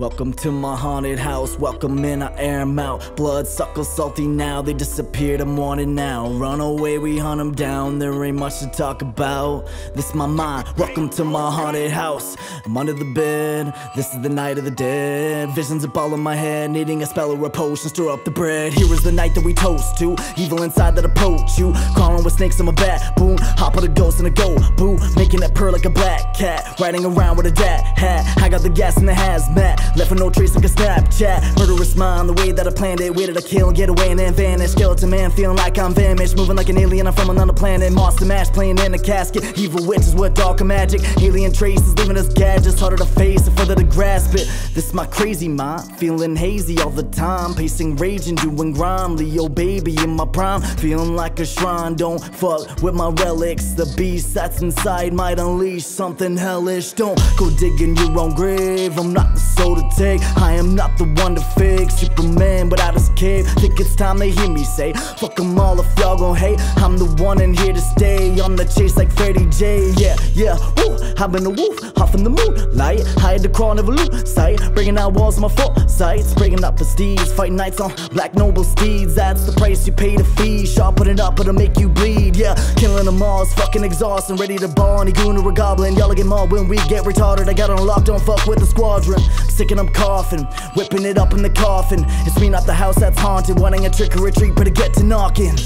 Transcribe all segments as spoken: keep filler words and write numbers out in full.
Welcome to my haunted house, welcome in, I air them out. Bloodsuckers salty now, they disappeared, I'm wanted now. Run away, we hunt them down, there ain't much to talk about. This my mind, welcome to my haunted house. I'm under the bed, this is the night of the dead. Visions up all in my head, needing a spell or a potion, stir up the bread. Here is the night that we toast to, evil inside that approach you. Crawling with snakes on my back, boom, hop on a ghost and a go, boo. Making that purr like a black cat, riding around with a dat hat. I got the gas in the hazmat, left for no trace like a Snapchat. Murderous mind, the way that I planned it, way that I kill and get away and then vanish. Skeleton man, feeling like I'm vanished, moving like an alien, I'm from another planet. Monster mash, playing in a casket, evil witch is what darker magic. Alien traces, leaving us gadgets, harder to face and further to grasp it. This my crazy mind, feeling hazy all the time, pacing, raging, doing grime. Leo baby in my prime, feeling like a shrine. Don't fuck with my relics, the beast that's inside might unleash something hellish. Don't go digging your own grave, I'm not the soul to take, I am not the one to fix. Superman without his cape, think it's time they hear me say, fuck them all if y'all gon' hate. I'm the one and here to stay, on the chase like Freddie J. Yeah, yeah, woo, I've been a woof, hot from the moonlight, hide the crawl, never lose sight. Breaking out walls on my foresight, bringing up prestige, fighting nights on black noble steeds. That's the price you pay to feed, sharpen it up, it'll make you bleed. Yeah, killing them all is fucking exhausting, ready to ball any goon or a goblin. Y'all get mauled when we get retarded, I got on lock, don't fuck with the squadron. Sick and I'm coughing, whipping it up in the coffin. It's me, not the house that's haunted, wanting a trick or a treat, better get to knocking.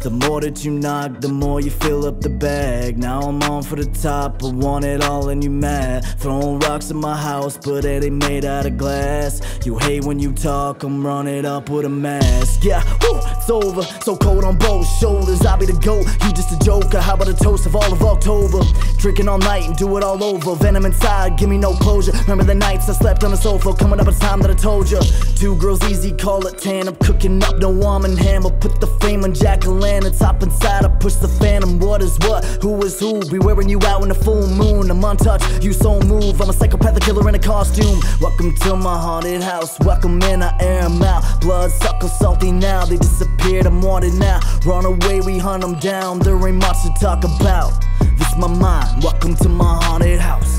The more that you knock, the more you fill up the bag. Now I'm on for the top, I want it all and you mad. Throwing rocks at my house, but it ain't made out of glass. You hate when you talk, I'm running up with a mask. Yeah, woo, it's over, so cold on both shoulders. I be the goat, you just a joker. How about a toast of all of October? Drinking all night and do it all over. Venom inside, give me no closure. Remember the nights I slept on the sofa, coming up a time that I told ya. Two girls easy, call it tan. I'm cooking up no arm and hammer, put the flame on Jacqueline. It's up inside, I push the phantom. What is what? Who is who? Be wearing you out in the full moon. I'm untouched, you so move. I'm a psychopathic killer in a costume. Welcome to my haunted house. Welcome in, I air them out. Bloodsuckers salty now, they disappeared, I'm wanted now. Run away, we hunt them down, there ain't much to talk about. This my mind, welcome to my haunted house.